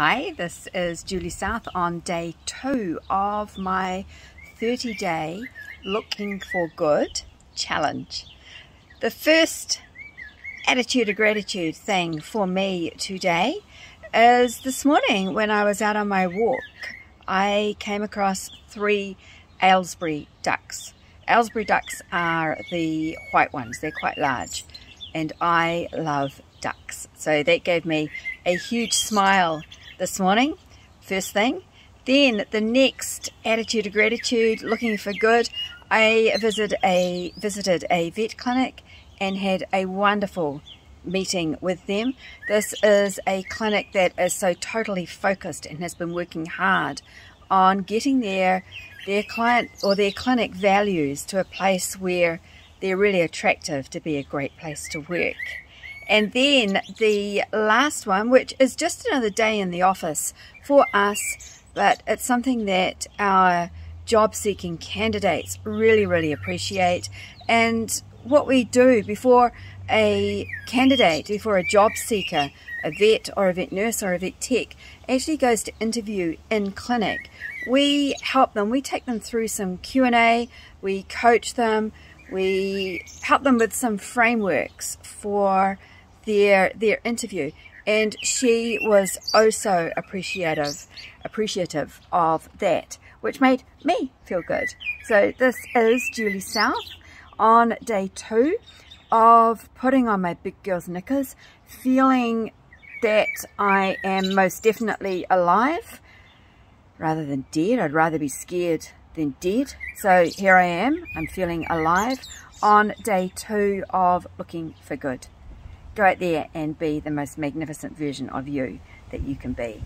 Hi, this is Julie South on day 2 of my 30-day Looking for Good challenge. The first attitude of gratitude thing for me today is this morning when I was out on my walk, I came across 3 Aylesbury ducks. Aylesbury ducks are the white ones, they're quite large, and I love ducks. So that gave me a huge smile this morning, first thing. Then the next attitude of gratitude, looking for good, I visited a vet clinic and had a wonderful meeting with them. This is a clinic that is so totally focused and has been working hard on getting their client or their clinic values to a place where they're really attractive to be a great place to work. And then the last one, which is just another day in the office for us, but it's something that our job-seeking candidates really, really appreciate. And what we do before a candidate, before a job seeker, a vet or a vet nurse or a vet tech actually goes to interview in clinic, we help them, we take them through some Q&A, we coach them, we help them with some frameworks for their interview, and she was oh so appreciative of that, which made me feel good. So this is Julie South on day 2 of putting on my big girl's knickers, feeling that I am most definitely alive rather than dead. I'd rather be scared than dead. So here I am, I'm feeling alive on day 2 of Looking for Good. Go out there and be the most magnificent version of you that you can be.